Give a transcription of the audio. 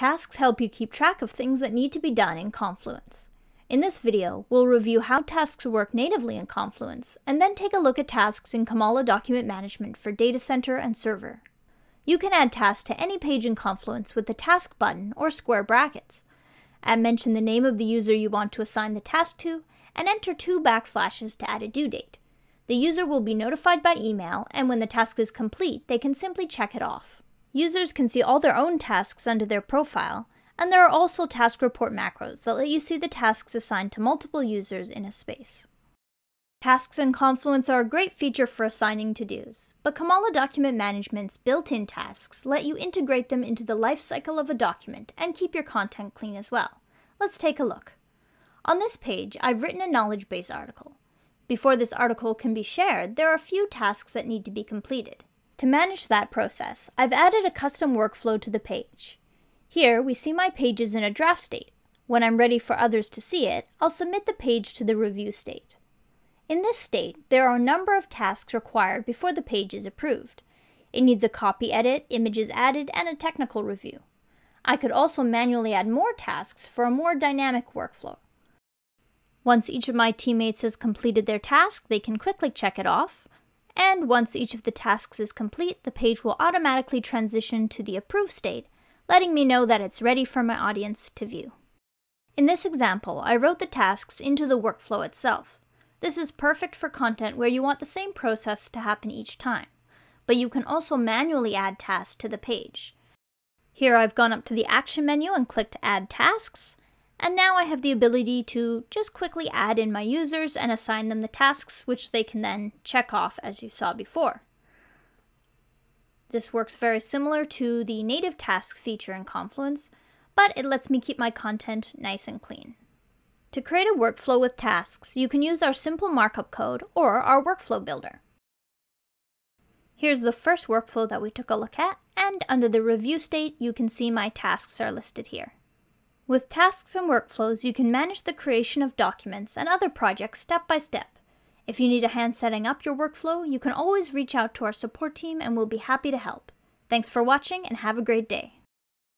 Tasks help you keep track of things that need to be done in Confluence. In this video, we'll review how tasks work natively in Confluence, and then take a look at tasks in Comala Document Management for Data Center and Server. You can add tasks to any page in Confluence with the Task button or square brackets. Mention the name of the user you want to assign the task to, and enter 2 backslashes to add a due date. The user will be notified by email, and when the task is complete, they can simply check it off. Users can see all their own tasks under their profile, and there are also task report macros that let you see the tasks assigned to multiple users in a space. Tasks in Confluence are a great feature for assigning to-dos, but Comala Document Management's built-in tasks let you integrate them into the lifecycle of a document and keep your content clean as well. Let's take a look. On this page, I've written a knowledge base article. Before this article can be shared, there are a few tasks that need to be completed. To manage that process, I've added a custom workflow to the page. Here, we see my page is in a draft state. When I'm ready for others to see it, I'll submit the page to the review state. In this state, there are a number of tasks required before the page is approved. It needs a copy edit, images added, and a technical review. I could also manually add more tasks for a more dynamic workflow. Once each of my teammates has completed their task, they can quickly check it off. And once each of the tasks is complete, the page will automatically transition to the approve state, letting me know that it's ready for my audience to view. In this example, I wrote the tasks into the workflow itself. This is perfect for content where you want the same process to happen each time, but you can also manually add tasks to the page. Here I've gone up to the action menu and clicked Add Tasks. And now I have the ability to just quickly add in my users and assign them the tasks, which they can then check off as you saw before. This works very similar to the native task feature in Confluence, but it lets me keep my content nice and clean. To create a workflow with tasks, you can use our simple markup code or our workflow builder. Here's the first workflow that we took a look at, and under the review state, you can see my tasks are listed here. With tasks and workflows, you can manage the creation of documents and other projects step by step. If you need a hand setting up your workflow, you can always reach out to our support team and we'll be happy to help. Thanks for watching and have a great day.